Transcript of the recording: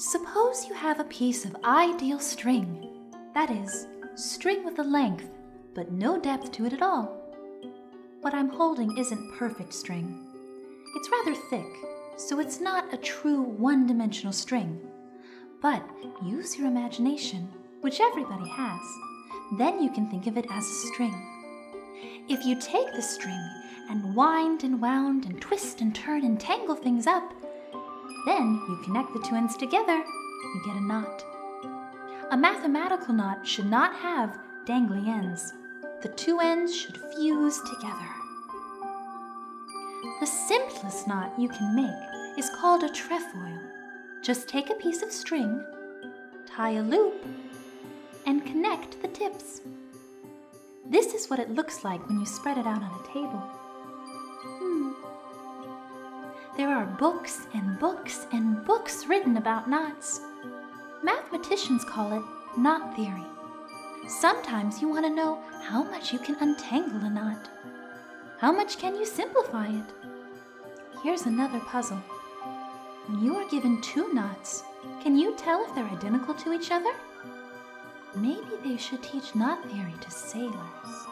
Suppose you have a piece of ideal string, that is, string with a length, but no depth to it at all. What I'm holding isn't perfect string. It's rather thick, so it's not a true one-dimensional string. But use your imagination, which everybody has. Then you can think of it as a string. If you take the string and wind and wound and twist and turn and tangle things up, then you connect the two ends together, you get a knot. A mathematical knot should not have dangly ends. The two ends should fuse together. The simplest knot you can make is called a trefoil. Just take a piece of string, tie a loop, and connect the tips. This is what it looks like when you spread it out on a table. There are books and books and books written about knots. Mathematicians call it knot theory. Sometimes you want to know how much you can untangle a knot. How much can you simplify it? Here's another puzzle. When you are given two knots, can you tell if they're identical to each other? Maybe they should teach knot theory to sailors.